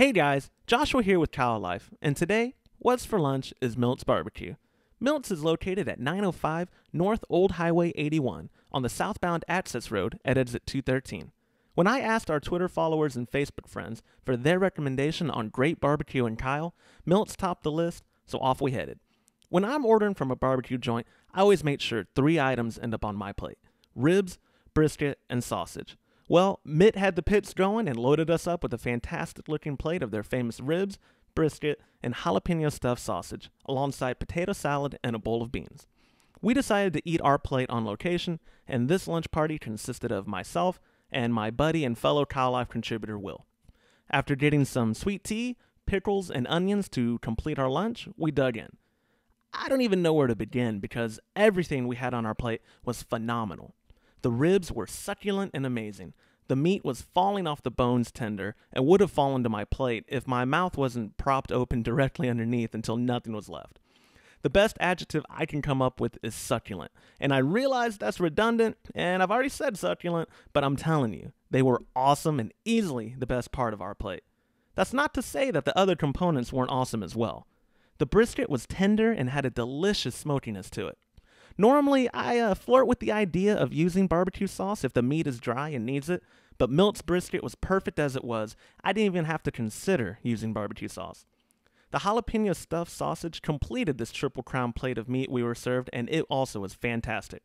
Hey guys, Joshua here with Kyle Life, and today, what's for lunch is Milt's Barbecue. Milt's is located at 905 North Old Highway 81 on the southbound access road at exit 213. When I asked our Twitter followers and Facebook friends for their recommendation on great barbecue in Kyle, Milt's topped the list, so off we headed. When I'm ordering from a barbecue joint, I always make sure three items end up on my plate: ribs, brisket, and sausage. Well, Mitt had the pits going and loaded us up with a fantastic-looking plate of their famous ribs, brisket, and jalapeno stuffed sausage, alongside potato salad and a bowl of beans. We decided to eat our plate on location, and this lunch party consisted of myself and my buddy and fellow Kyle Life contributor, Will. After getting some sweet tea, pickles, and onions to complete our lunch, we dug in. I don't even know where to begin because everything we had on our plate was phenomenal. The ribs were succulent and amazing. The meat was falling off the bones tender and would have fallen to my plate if my mouth wasn't propped open directly underneath until nothing was left. The best adjective I can come up with is succulent, and I realize that's redundant, and I've already said succulent, but I'm telling you, they were awesome and easily the best part of our plate. That's not to say that the other components weren't awesome as well. The brisket was tender and had a delicious smokiness to it. Normally, I flirt with the idea of using barbecue sauce if the meat is dry and needs it, but Milt's brisket was perfect as it was. I didn't even have to consider using barbecue sauce. The jalapeno stuffed sausage completed this triple crown plate of meat we were served, and it also was fantastic.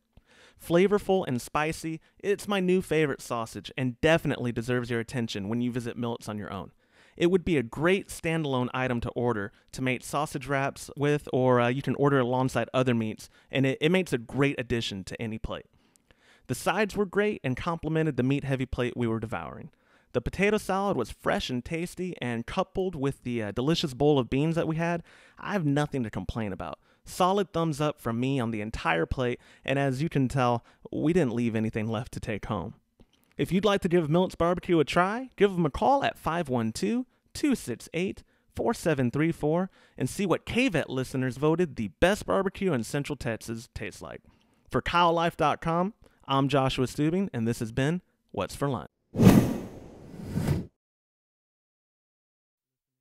Flavorful and spicy, it's my new favorite sausage and definitely deserves your attention when you visit Milt's on your own. It would be a great standalone item to order to make sausage wraps with, or you can order alongside other meats, and it makes a great addition to any plate. The sides were great and complemented the meat-heavy plate we were devouring. The potato salad was fresh and tasty, and coupled with the delicious bowl of beans that we had, I have nothing to complain about. Solid thumbs up from me on the entire plate, and as you can tell, we didn't leave anything left to take home. If you'd like to give Milt's Barbecue a try, give them a call at 512-268-4734 and see what KVET listeners voted the best barbecue in Central Texas tastes like. For KyleLife.com, I'm Joshua Steubing, and this has been What's for Lunch.